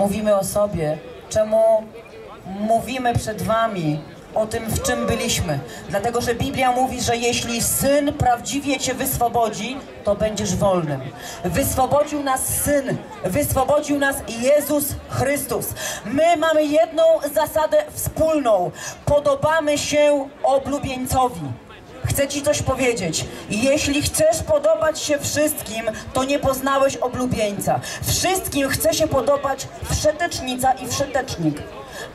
mówimy o sobie, czemu mówimy przed wami o tym, w czym byliśmy. Dlatego, że Biblia mówi, że jeśli Syn prawdziwie cię wyswobodzi, to będziesz wolnym. Wyswobodził nas Syn, wyswobodził nas Jezus Chrystus. My mamy jedną zasadę wspólną. Podobamy się oblubieńcowi. Chcę ci coś powiedzieć. Jeśli chcesz podobać się wszystkim, to nie poznałeś oblubieńca. Wszystkim chce się podobać wszetecznica i wszetecznik.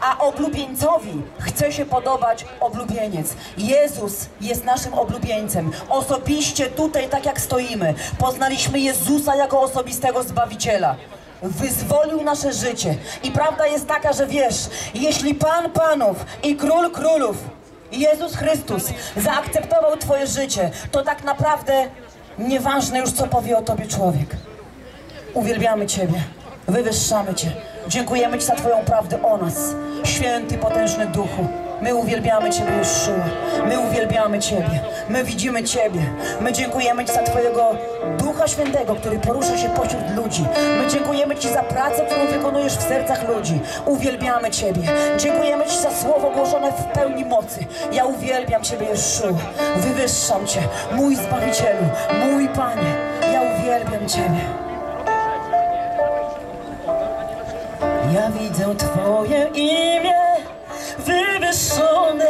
A oblubieńcowi chce się podobać oblubieniec. Jezus jest naszym oblubieńcem. Osobiście tutaj, tak jak stoimy, poznaliśmy Jezusa jako osobistego Zbawiciela. Wyzwolił nasze życie. I prawda jest taka, że wiesz, jeśli Pan Panów i Król Królów, Jezus Chrystus, zaakceptował twoje życie, to tak naprawdę nieważne już, co powie o tobie człowiek. Uwielbiamy ciebie, wywyższamy cię. Dziękujemy ci za twoją prawdę o nas. Święty, potężny Duchu, my uwielbiamy ciebie, Jeszua. My uwielbiamy ciebie. My widzimy ciebie. My dziękujemy ci za twojego Ducha Świętego, który porusza się pośród ludzi. My dziękujemy ci za pracę, którą wykonujesz w sercach ludzi. Uwielbiamy ciebie. Dziękujemy ci za słowo głoszone w pełni mocy. Ja uwielbiam ciebie, Jeszua. Wywyższam cię, mój Zbawicielu, mój Panie. Ja uwielbiam ciebie. Ja widzę twoje imię wywyższone.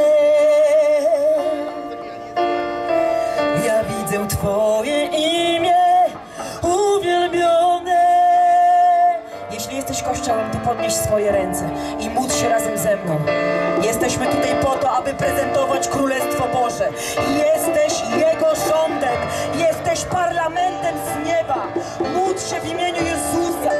Ja widzę twoje imię uwielbione. Jeśli jesteś kościołem, to podnieś swoje ręce i módl się razem ze mną. Jesteśmy tutaj po to, aby prezentować Królestwo Boże. Jesteś Jego rządem. Jesteś parlamentem z nieba. Módl się w imieniu Jezusa.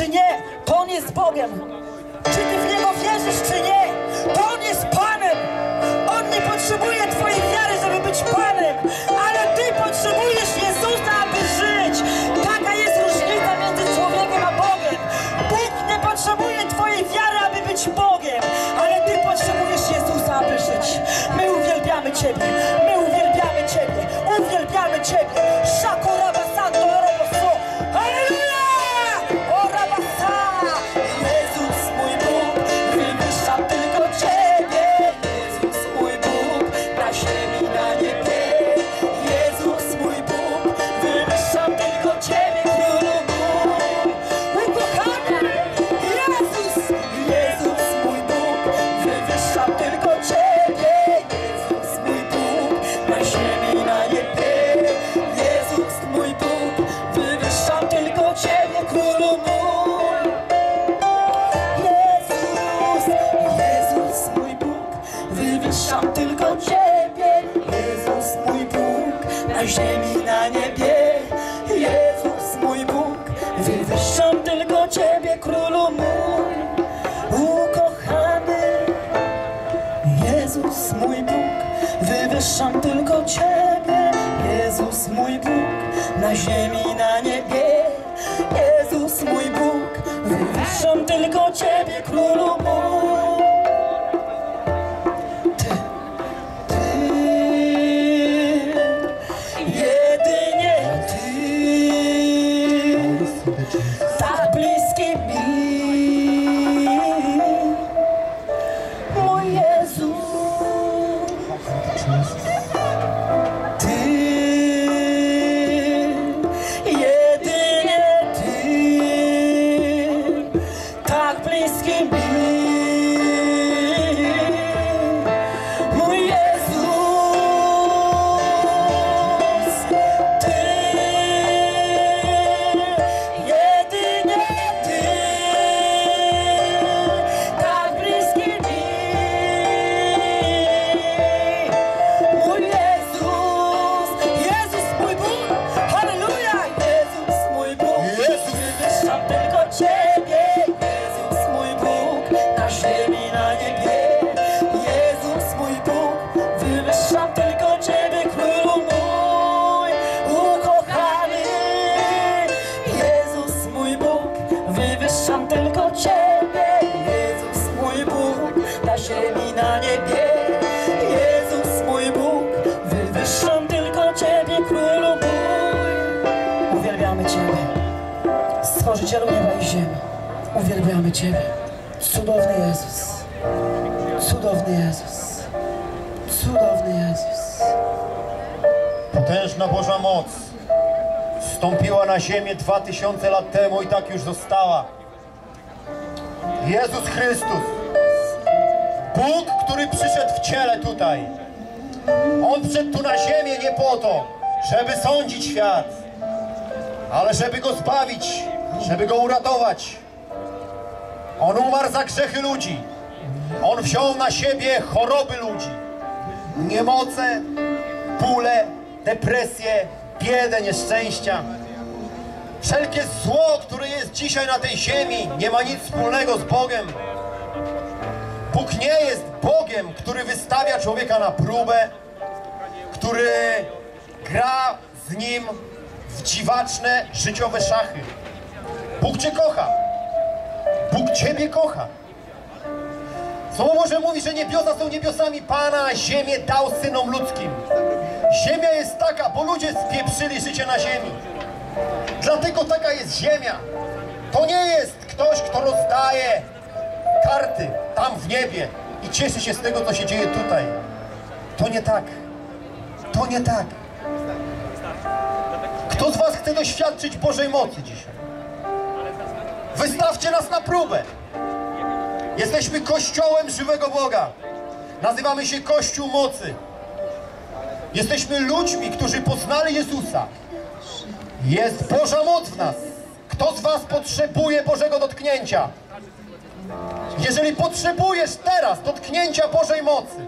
czy nie, to On jest Bogiem. Czy Ty w Niego wierzysz, czy nie, to On jest Panem. On nie potrzebuje Twojej wiary, żeby być Panem, ale Ty potrzebujesz Jezusa, aby żyć. Taka jest różnica między człowiekiem a Bogiem. Bóg nie potrzebuje Twojej wiary, aby być Bogiem, ale Ty potrzebujesz Jezusa, aby żyć. My uwielbiamy Ciebie, my uwielbiamy Ciebie, uwielbiamy Ciebie. Szakora basanto, roboso. Na ziemi, na niebie, Jezus mój Bóg, wywyższam tylko Ciebie, Królu mój, ukochany. Jezus mój Bóg, wywyższam tylko Ciebie, Jezus mój Bóg, na ziemi, na niebie, Jezus mój Bóg, wywyższam tylko Ciebie, Królu mój. Uwielbiamy Ciebie. Cudowny Jezus. Cudowny Jezus. Cudowny Jezus. Potężna Boża moc wstąpiła na ziemię 2000 lat temu i tak już została. Jezus Chrystus. Bóg, który przyszedł w ciele tutaj. On przyszedł tu na ziemię nie po to, żeby sądzić świat, ale żeby go zbawić, żeby go uratować. On umarł za grzechy ludzi. On wziął na siebie choroby ludzi. Niemoce, bóle, depresje, biedę, nieszczęścia. Wszelkie zło, które jest dzisiaj na tej ziemi, nie ma nic wspólnego z Bogiem. Bóg nie jest Bogiem, który wystawia człowieka na próbę, który gra z nim w dziwaczne, życiowe szachy. Bóg Cię kocha. Bóg Ciebie kocha. Słowo Boże mówi, że niebiosa są niebiosami Pana, a ziemię dał synom ludzkim. Ziemia jest taka, bo ludzie spieprzyli życie na ziemi. Dlatego taka jest ziemia. To nie jest ktoś, kto rozdaje karty tam w niebie i cieszy się z tego, co się dzieje tutaj. To nie tak. To nie tak. Kto z Was chce doświadczyć Bożej mocy dzisiaj? Wystawcie nas na próbę. Jesteśmy Kościołem żywego Boga. Nazywamy się Kościół Mocy. Jesteśmy ludźmi, którzy poznali Jezusa. Jest Boża moc w nas. Kto z Was potrzebuje Bożego dotknięcia? Jeżeli potrzebujesz teraz dotknięcia Bożej mocy,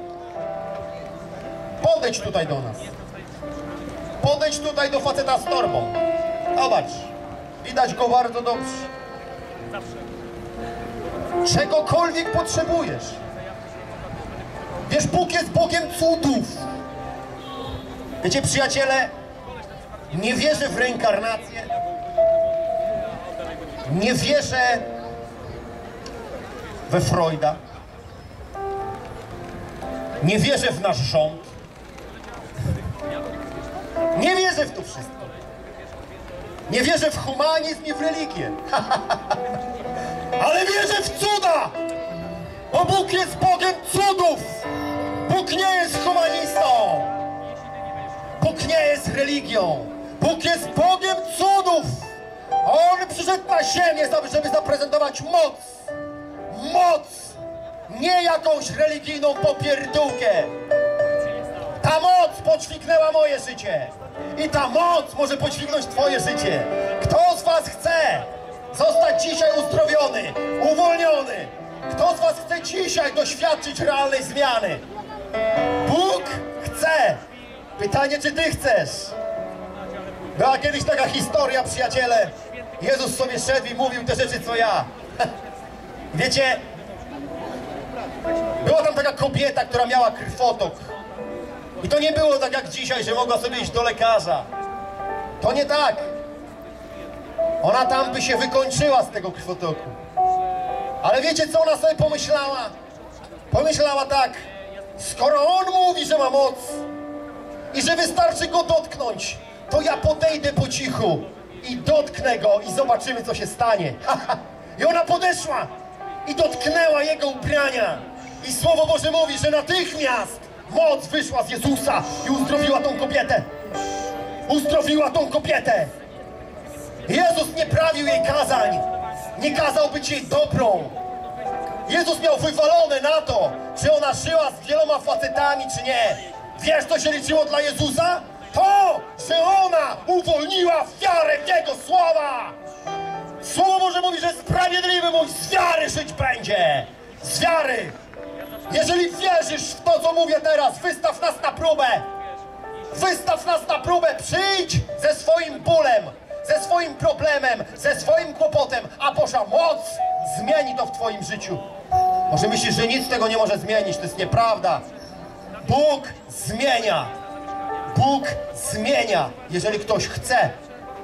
podejdź tutaj do nas. Podejdź tutaj do faceta z torbą. Zobacz, widać go bardzo dobrze. Czegokolwiek potrzebujesz. Wiesz, Bóg jest Bogiem cudów. Wiecie, przyjaciele, nie wierzę w reinkarnację. Nie wierzę we Freuda. Nie wierzę w nasz rząd. Nie wierzę w to wszystko. Nie wierzę w humanizm i w religię. Ale wierzę w cuda! Bo Bóg jest Bogiem cudów! Bóg nie jest humanistą! Bóg nie jest religią! Bóg jest Bogiem cudów! On przyszedł na ziemię, żeby zaprezentować moc! Moc! Nie jakąś religijną popierdółkę! Ta moc podźwignęła moje życie! I ta moc może podźwignąć twoje życie! Kto z was chce zostać dzisiaj uzdrowiony, uwolniony? Kto z was chce dzisiaj doświadczyć realnej zmiany? Bóg chce! Pytanie, czy ty chcesz? Była kiedyś taka historia, przyjaciele. Jezus sobie szedł i mówił te rzeczy, co ja. Wiecie, była tam taka kobieta, która miała krwotok. I to nie było tak jak dzisiaj, że mogła sobie iść do lekarza. To nie tak. Ona tam by się wykończyła z tego krwotoku. Ale wiecie, co ona sobie pomyślała? Pomyślała tak: skoro on mówi, że ma moc i że wystarczy go dotknąć, to ja podejdę po cichu i dotknę go i zobaczymy, co się stanie. I ona podeszła i dotknęła jego ubrania. I Słowo Boże mówi, że natychmiast moc wyszła z Jezusa i uzdrowiła tą kobietę. Uzdrowiła tą kobietę. Jezus nie prawił jej kazań. Nie kazał być jej dobrą. Jezus miał wywalone na to, czy ona żyła z wieloma facetami, czy nie. Wiesz, co się liczyło dla Jezusa? To, że ona uwolniła wiarę w Jego słowa. Słowo Boże mówi, że sprawiedliwy mój z wiary żyć będzie. Z wiary. Jeżeli wierzysz w to, co mówię teraz, wystaw nas na próbę. Wystaw nas na próbę. Przyjdź ze swoim bólem, ze swoim problemem, ze swoim kłopotem, a Boża moc zmieni to w twoim życiu. Może myślisz, że nic tego nie może zmienić. To jest nieprawda. Bóg zmienia. Bóg zmienia, jeżeli ktoś chce.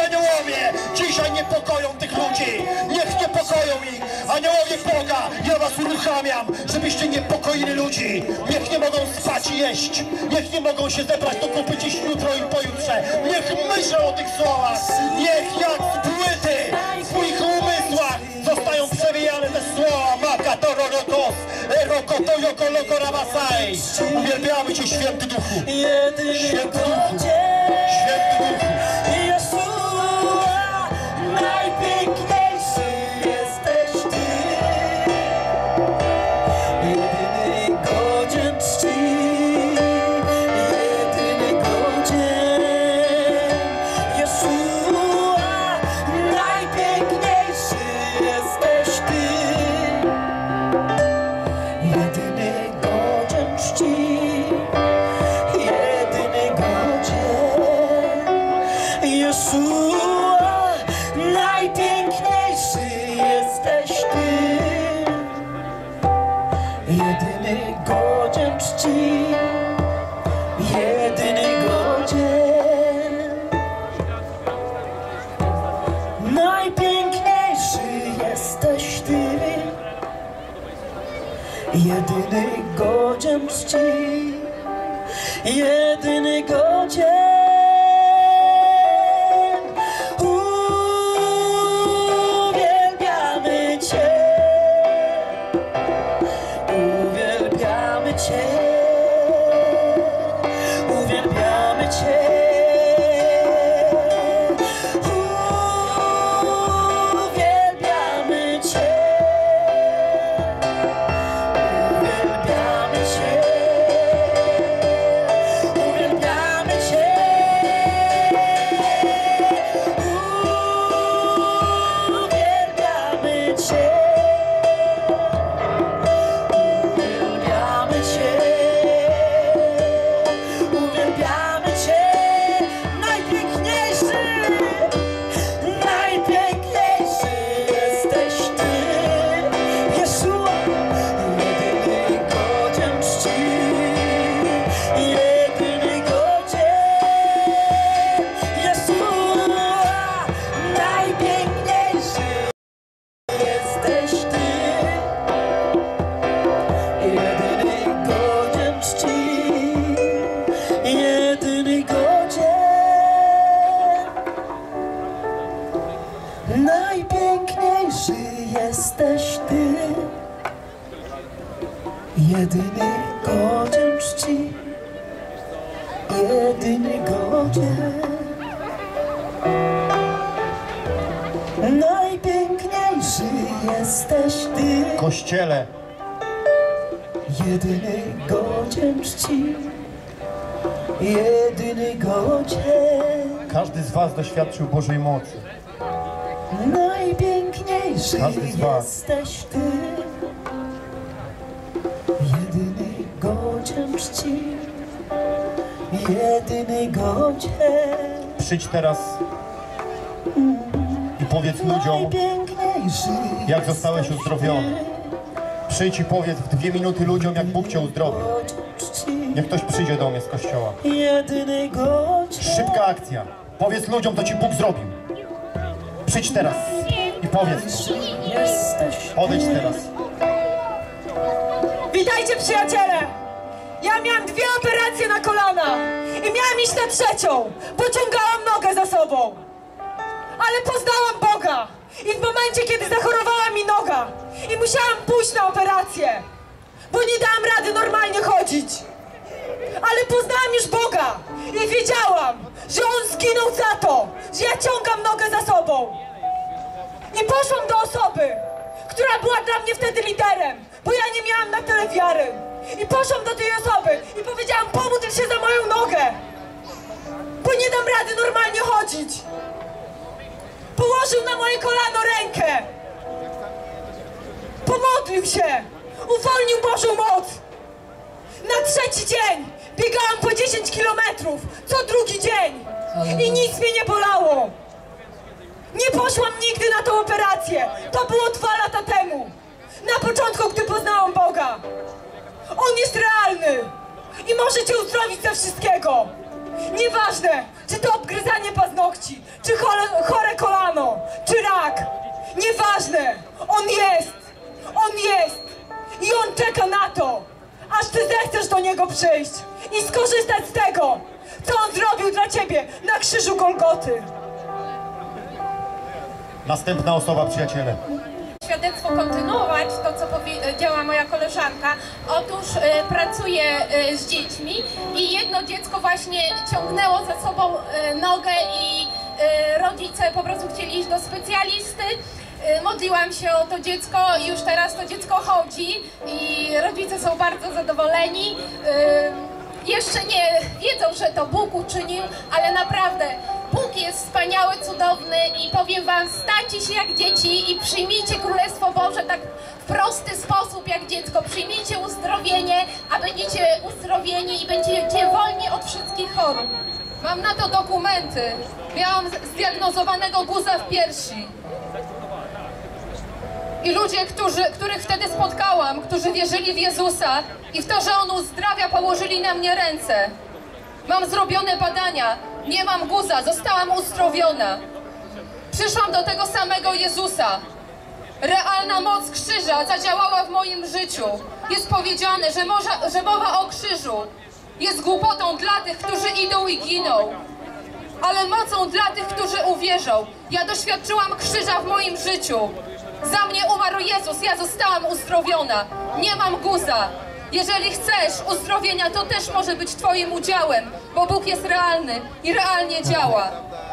aniołowie dzisiaj niepokoją tych ludzi. Niech niepokoją ich. Aniołowie Boga, ja was uruchamiam, żebyście niepokoili ludzi. Niech nie mogą spać i jeść. Niech nie mogą się zebrać do kupy dziś, jutro i pojutrze. Niech myślą o tych słowach. Niech jak z płyty w swoich umysłach zostają przewijane te słowa. Makatororotos, erokotojokologorabasaj. Uwielbiamy cię, Święty Duchu. Święty Duchu. Święty Duchu. Najpiękniejszy jesteś Ty, jedyny godzien czci, jedyny godzien. Uwielbiamy Cię, uwielbiamy Cię, uwielbiamy Cię. Jedyny godzien czci, jedyny godzien. Najpiękniejszy jesteś Ty, Kościele. Jedyny godzien czci, jedyny godzien. Każdy z was doświadczył Bożej mocy. Najpiękniejszy jesteś Ty, jedyny godzien czci, jedyny godzien. Przyjdź teraz i powiedz ludziom, jak zostałeś uzdrowiony. Przyjdź i powiedz w 2 minuty ludziom, jak Bóg Cię uzdrowił. Niech ktoś przyjdzie do mnie z kościoła. Szybka akcja. Powiedz ludziom, to Ci Bóg zrobił. Przyjdź teraz i powiedz. Podejdź teraz. Witajcie, przyjaciele! Ja miałam 2 operacje na kolana i miałam iść na 3. Pociągałam nogę za sobą. Ale poznałam Boga i w momencie, kiedy zachorowała mi noga i musiałam pójść na operację, bo nie dałam rady normalnie chodzić. Ale poznałam już Boga i wiedziałam, że On zginął za to, że ja ciągam nogę za sobą. I poszłam do osoby, która była dla mnie wtedy liderem, bo ja nie miałam na tyle wiary. I poszłam do tej osoby i powiedziałam: pomódl się za moją nogę, bo nie dam rady normalnie chodzić. Położył na moje kolano rękę, pomodlił się, uwolnił Bożą moc. Na 3. dzień biegałam po 10 kilometrów, co 2. dzień, i nic mnie nie bolało. Nie poszłam nigdy na tą operację, to było 2 lata temu. Na początku, gdy poznałam Boga. On jest realny i może Cię uzdrowić ze wszystkiego. Nieważne, czy to obgryzanie paznokci, czy chore kolano, czy rak. Nieważne, On jest i On czeka na to, aż Ty zechcesz do Niego przyjść i skorzystać z tego, co On zrobił dla Ciebie na krzyżu Golgoty. Następna osoba, przyjaciele. Świadectwo kontynuować, to co powiedziała moja koleżanka. Otóż pracuję z dziećmi i jedno dziecko właśnie ciągnęło za sobą nogę i rodzice po prostu chcieli iść do specjalisty. Modliłam się o to dziecko i już teraz to dziecko chodzi i rodzice są bardzo zadowoleni. Jeszcze nie wiedzą, że to Bóg uczynił, ale naprawdę Bóg jest wspaniały, cudowny i powiem wam, stańcie się jak dzieci i przyjmijcie Królestwo Boże tak w prosty sposób jak dziecko. Przyjmijcie uzdrowienie, a będziecie uzdrowieni i będziecie wolni od wszystkich chorób. Mam na to dokumenty. Miałam zdiagnozowanego guza w piersi. I ludzie, których wtedy spotkałam, którzy wierzyli w Jezusa i w to, że On uzdrawia, położyli na mnie ręce. Mam zrobione badania, nie mam guza, zostałam uzdrowiona. Przyszłam do tego samego Jezusa. Realna moc krzyża zadziałała w moim życiu. Jest powiedziane, że mowa o krzyżu jest głupotą dla tych, którzy idą i giną, ale mocą dla tych, którzy uwierzą. Ja doświadczyłam krzyża w moim życiu. Za mnie umarł Jezus, ja zostałam uzdrowiona. Nie mam guza. Jeżeli chcesz uzdrowienia, to też może być twoim udziałem, bo Bóg jest realny i realnie działa.